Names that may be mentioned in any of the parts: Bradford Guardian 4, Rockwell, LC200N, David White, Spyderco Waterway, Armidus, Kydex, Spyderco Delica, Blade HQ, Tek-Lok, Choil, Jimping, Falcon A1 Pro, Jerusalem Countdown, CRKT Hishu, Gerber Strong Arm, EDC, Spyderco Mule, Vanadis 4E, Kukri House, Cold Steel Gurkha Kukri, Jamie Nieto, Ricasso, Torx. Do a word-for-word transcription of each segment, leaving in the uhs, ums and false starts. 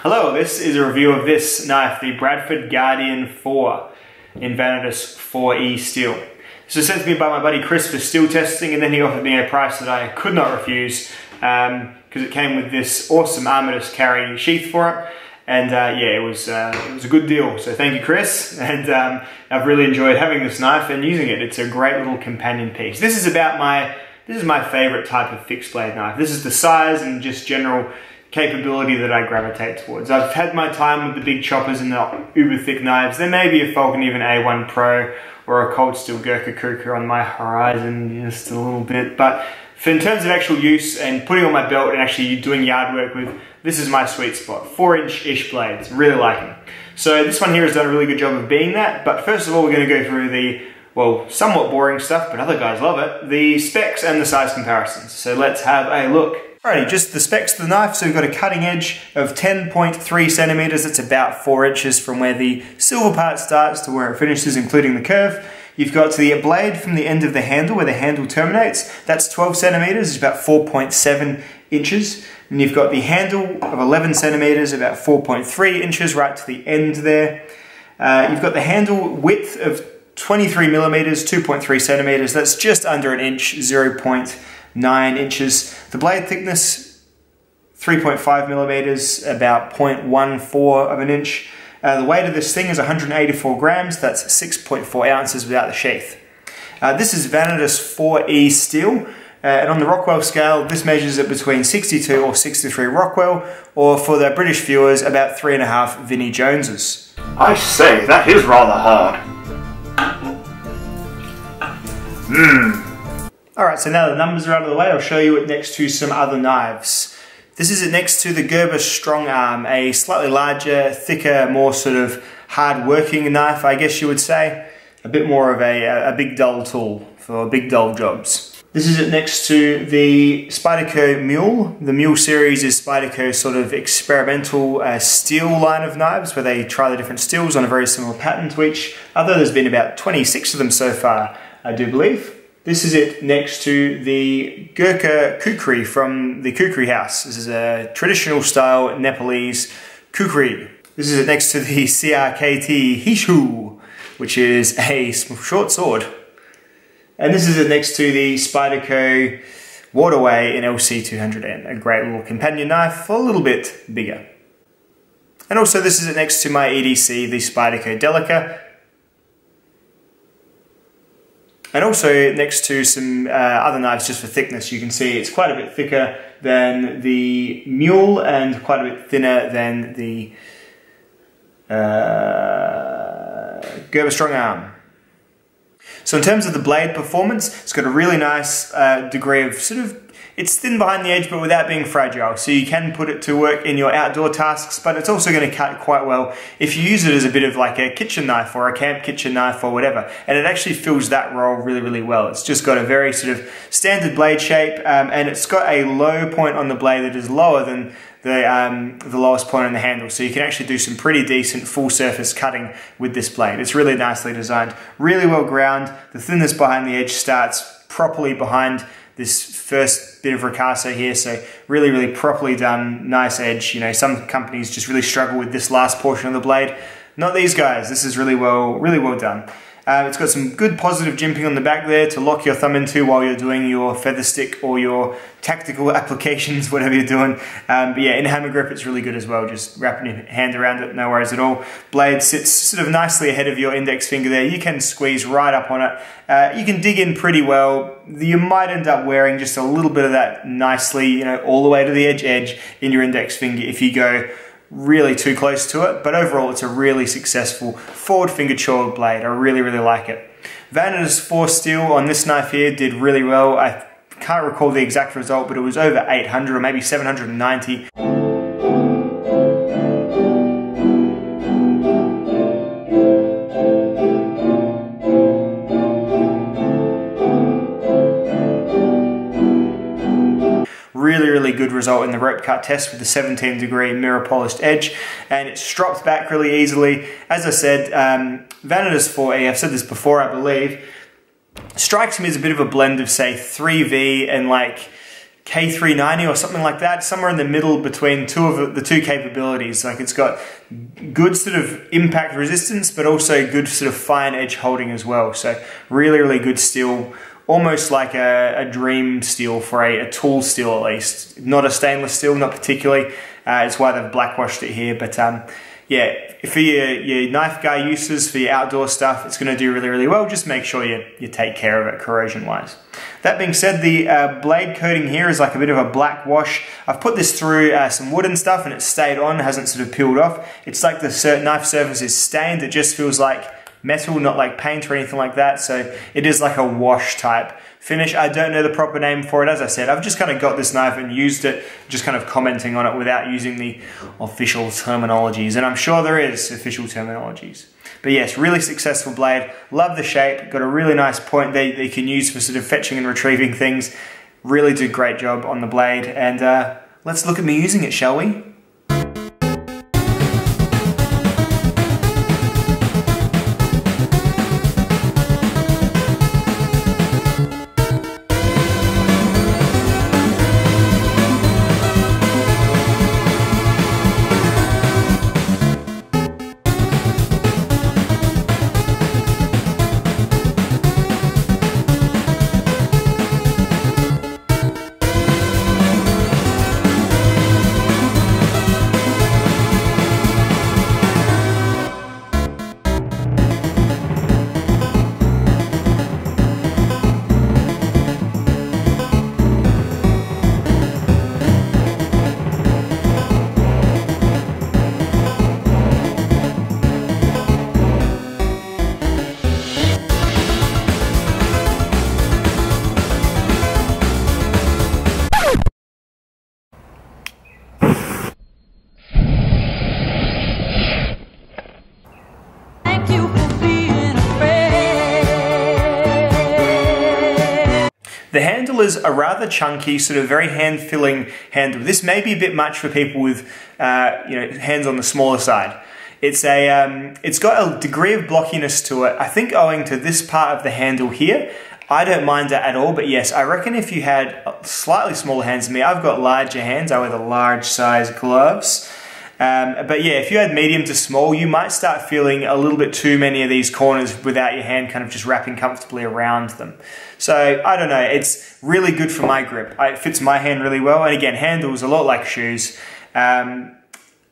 Hello, this is a review of this knife, the Bradford Guardian four in Vanadis four E steel. This was sent to me by my buddy Chris for steel testing, and then he offered me a price that I could not refuse because um, it came with this awesome Armidus carrying sheath for it, and uh, yeah, it was, uh, it was a good deal. So thank you, Chris, and um, I've really enjoyed having this knife and using it. It's a great little companion piece. This is about my, this is my favorite type of fixed blade knife. This is the size and just general capability that I gravitate towards. I've had my time with the big choppers and the uber thick knives. There may be a Falcon even A one Pro or a Cold Steel Gurkha Kukri on my horizon just a little bit, but for in terms of actual use and putting on my belt and actually doing yard work with, this is my sweet spot. Four inch-ish blades, really like them. So this one here has done a really good job of being that, but first of all we're going to go through the, well, somewhat boring stuff, but other guys love it, the specs and the size comparisons. So let's have a look. Alrighty, just the specs of the knife. So we've got a cutting edge of ten point three centimeters. That's about four inches from where the silver part starts to where it finishes, including the curve. You've got the blade from the end of the handle, where the handle terminates. That's twelve centimeters, it's about four point seven inches. And you've got the handle of eleven centimeters, about four point three inches, right to the end there. Uh, you've got the handle width of twenty-three millimeters, two point three centimeters. That's just under an inch, zero point nine inches. The blade thickness, three point five millimeters, about zero point one four of an inch. Uh, the weight of this thing is one hundred eighty-four grams, that's six point four ounces without the sheath. Uh, this is Vanadis four E steel, uh, and on the Rockwell scale, this measures at between sixty-two or sixty-three Rockwell, or for the British viewers, about three and a half Vinnie Joneses. I say, that is rather hard. Mmm. Alright, so now the numbers are out of the way, I'll show you it next to some other knives. This is it next to the Gerber Strong Arm, a slightly larger, thicker, more sort of hard-working knife, I guess you would say. A bit more of a, a big dull tool for big dull jobs. This is it next to the Spyderco Mule. The Mule series is Spyderco's sort of experimental uh, steel line of knives, where they try the different steels on a very similar pattern to each other. There's been about twenty-six of them so far, I do believe. This is it next to the Gurkha Kukri from the Kukri House. This is a traditional style Nepalese Kukri. This is it next to the C R K T Hishu, which is a short sword. And this is it next to the Spyderco Waterway in L C two hundred N, a great little companion knife, a little bit bigger. And also this is it next to my E D C, the Spyderco Delica. And also next to some uh, other knives just for thickness. You can see it's quite a bit thicker than the Mule and quite a bit thinner than the uh, Gerber Strong Arm. So in terms of the blade performance, it's got a really nice uh, degree of sort of, it's thin behind the edge but without being fragile, so you can put it to work in your outdoor tasks, but it's also going to cut quite well if you use it as a bit of like a kitchen knife or a camp kitchen knife or whatever, and it actually fills that role really, really well. It's just got a very sort of standard blade shape, um, and it's got a low point on the blade that is lower than the, um, the lowest point on the handle, so you can actually do some pretty decent full surface cutting with this blade. It's really nicely designed, really well ground. The thinness behind the edge starts properly behind this first bit of ricasso here, so really, really properly done, nice edge. You know, some companies just really struggle with this last portion of the blade. Not these guys, this is really well, really well done. Uh, it's got some good positive jimping on the back there to lock your thumb into while you're doing your feather stick or your tactical applications, whatever you're doing. Um, but yeah, in hammer grip it's really good as well, just wrapping your hand around it, no worries at all. Blade sits sort of nicely ahead of your index finger there, you can squeeze right up on it. Uh, you can dig in pretty well. You might end up wearing just a little bit of that nicely, you know, all the way to the edge edge in your index finger if you go really too close to it, but overall it's a really successful forward finger chord blade. I really, really like it. Vanadis four steel on this knife here did really well. I can't recall the exact result, but it was over eight hundred or maybe seven hundred ninety. Really, really good result in the rope cut test with the seventeen degree mirror polished edge, and it's stropped back really easily. As I said, um, Vanadis four E, I've said this before I believe, strikes me as a bit of a blend of say three V and like K three ninety or something like that, somewhere in the middle between two of the two capabilities. Like it's got good sort of impact resistance, but also good sort of fine edge holding as well. So really, really good steel. Almost like a, a dream steel for a, a tool steel at least. Not a stainless steel, not particularly. Uh, it's why they've blackwashed it here, but um, yeah, for your, your knife guy uses, for your outdoor stuff, it's gonna do really, really well. Just make sure you, you take care of it corrosion-wise. That being said, the uh, blade coating here is like a bit of a black wash. I've put this through uh, some wood and stuff and it's stayed on, hasn't sort of peeled off. It's like the knife surface is stained, it just feels like metal, not like paint or anything like that, so it is like a wash type finish. I don't know the proper name for it. As I said, I've just kind of got this knife and used it, just kind of commenting on it without using the official terminologies, and I'm sure there is official terminologies. But yes, really successful blade, love the shape, got a really nice point they, they can use for sort of fetching and retrieving things. Really do a great job on the blade, and uh, let's look at me using it, shall we? The handle is a rather chunky, sort of very hand-filling handle. This may be a bit much for people with, uh, you know, hands on the smaller side. It's a, um, it's got a degree of blockiness to it. I think owing to this part of the handle here, I don't mind that at all. But yes, I reckon if you had slightly smaller hands than me, I've got larger hands. I wear the large size gloves. Um, but yeah, if you had medium to small, you might start feeling a little bit too many of these corners without your hand kind of just wrapping comfortably around them. So I don't know, it's really good for my grip. It fits my hand really well, and again, handles a lot like shoes. Um,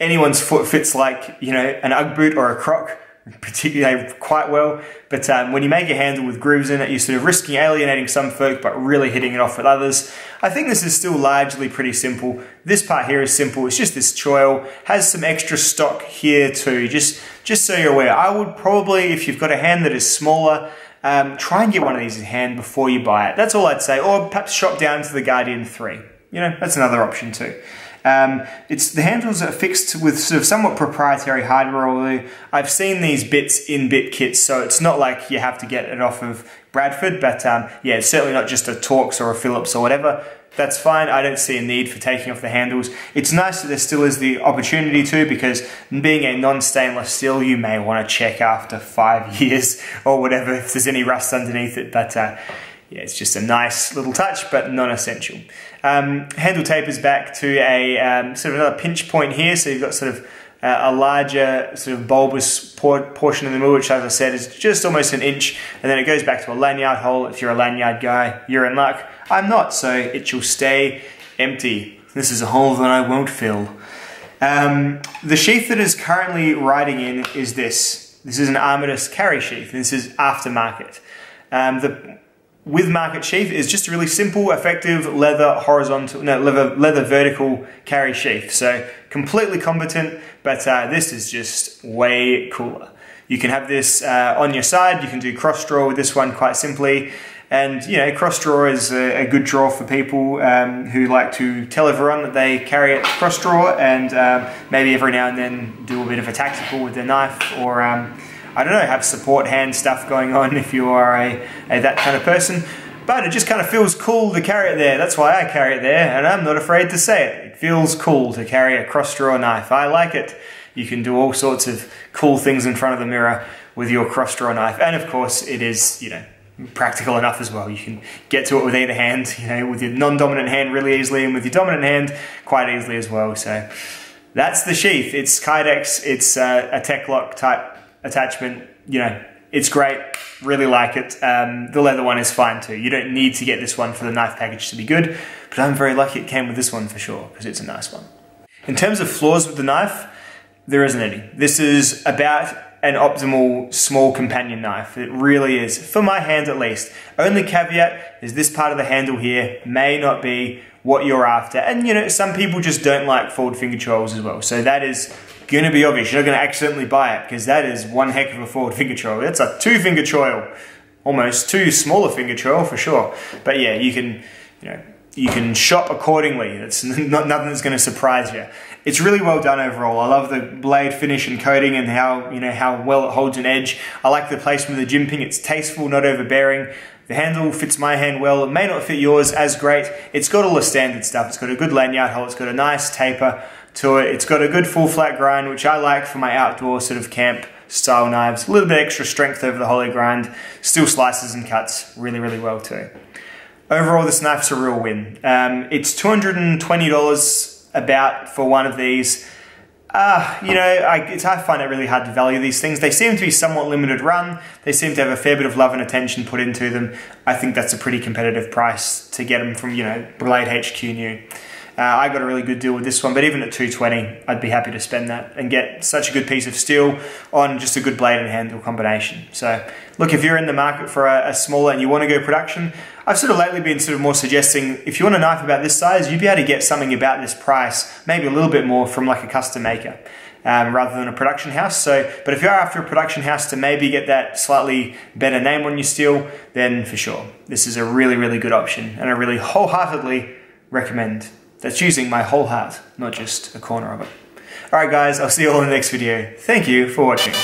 anyone's foot fits like, you know, an Ugg boot or a croc, particularly quite well, but um, when you make a handle with grooves in it, you're sort of risking alienating some folk but really hitting it off with others. I think this is still largely pretty simple. This part here is simple, it's just this choil, has some extra stock here too, just, just so you're aware. I would probably, if you've got a hand that is smaller, um, try and get one of these in hand before you buy it. That's all I'd say, or perhaps shop down to the Guardian three. You know, that's another option too. Um, it's the handles are fixed with sort of somewhat proprietary hardware, although I've seen these bits in bit kits, so it's not like you have to get it off of Bradford, but um, yeah, it's certainly not just a Torx or a Phillips or whatever. That's fine, I don't see a need for taking off the handles. It's nice that there still is the opportunity to, because being a non-stainless steel, you may want to check after five years or whatever if there's any rust underneath it, but uh, yeah, it's just a nice little touch, but non-essential. Um, handle tapers back to a um, sort of another pinch point here, so you've got sort of uh, a larger sort of bulbous por portion of the mule, which as I said is just almost an inch, and then it goes back to a lanyard hole. If you're a lanyard guy, you're in luck. I'm not, so it shall stay empty. This is a hole that I won't fill. Um, the sheath that is currently riding in is this. This is an Armidus carry sheath. This is aftermarket. Um, the with market sheath is just a really simple, effective leather horizontal, no leather, leather vertical carry sheath. So completely competent, but uh, this is just way cooler. You can have this uh, on your side. You can do cross draw with this one quite simply. And you know, cross draw is a, a good draw for people um, who like to tell everyone that they carry it cross draw, and um, maybe every now and then do a bit of a tactical with their knife, or um, I don't know, have support hand stuff going on if you are a, a that kind of person. But it just kind of feels cool to carry it there. That's why I carry it there, and I'm not afraid to say it. It feels cool to carry a cross draw knife. I like it. You can do all sorts of cool things in front of the mirror with your cross draw knife, and of course it is, you know, practical enough as well. You can get to it with either hand, you know, with your non-dominant hand really easily, and with your dominant hand quite easily as well. So that's the sheath. It's Kydex. It's uh, a Tek-Lok type attachment. You know, it's great. Really like it. Um, the leather one is fine too. You don't need to get this one for the knife package to be good, but I'm very lucky it came with this one for sure, because it's a nice one. In terms of flaws with the knife, there isn't any. This is about an optimal small companion knife. It really is, for my hands at least. Only caveat is this part of the handle here may not be what you're after. And you know, some people just don't like forward finger trolls as well. So that is gonna be obvious. You're not gonna accidentally buy it, because that is one heck of a forward finger troll. That's a two finger troll, almost two smaller finger troll for sure. But yeah, you can, you know, you can shop accordingly. It's not nothing that's going to surprise you. It's really well done overall. I love the blade finish and coating, and how, you know, how well it holds an edge. I like the placement of the jimping. It's tasteful, not overbearing. The handle fits my hand well. It may not fit yours as great. It's got all the standard stuff. It's got a good lanyard hole. It's got a nice taper to it. It's got a good full flat grind, which I like for my outdoor sort of camp style knives. A little bit extra strength over the hollow grind. Still slices and cuts really, really well too. Overall, this knife's a real win. Um, it's two hundred and twenty dollars about for one of these. Uh, you know, I, it's, I find it really hard to value these things. They seem to be somewhat limited run. They seem to have a fair bit of love and attention put into them. I think that's a pretty competitive price to get them from, you know, Blade H Q new. Uh, I got a really good deal with this one, but even at two hundred and twenty dollars, I'd be happy to spend that and get such a good piece of steel on just a good blade and handle combination. So look, if you're in the market for a, a smaller and you want to go production, I've sort of lately been sort of more suggesting, if you want a knife about this size, you'd be able to get something about this price, maybe a little bit more, from like a custom maker um, rather than a production house. So, but if you are after a production house to maybe get that slightly better name on your steel, then for sure, this is a really, really good option, and I really wholeheartedly recommend. That's using my whole heart, not just a corner of it. Alright guys, I'll see you all in the next video. Thank you for watching.